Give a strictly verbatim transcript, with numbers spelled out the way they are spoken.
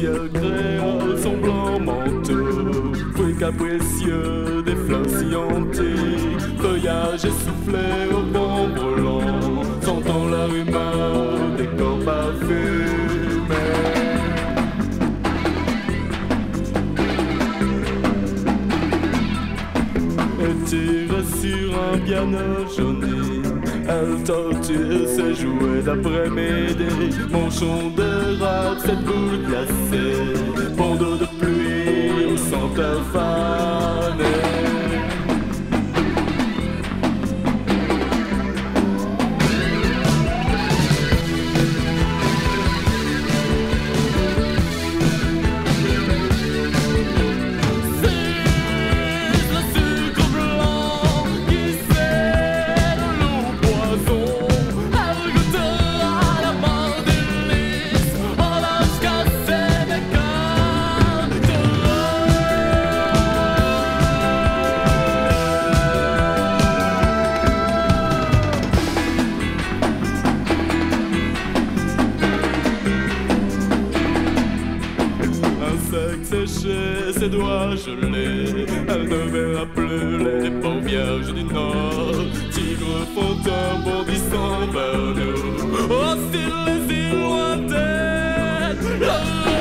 Sophia créa son blanc manteau, fouet capricieux des fleurs scientiques, feuillage et soufflet au vent brûlant, sentant la rumeur des corps parfumés. Tirée sur un piano jauni, elle torture ses jouets d'après-midi. Manchon de rap, cette boule glacée, bandeau de pluie au senteur fané. Sécher ses doigts gelés, elle ne verra plus les pauvres vierges du Nord. Tigre fontaine bondissant vers nous, oh, c'est les îles lointaines.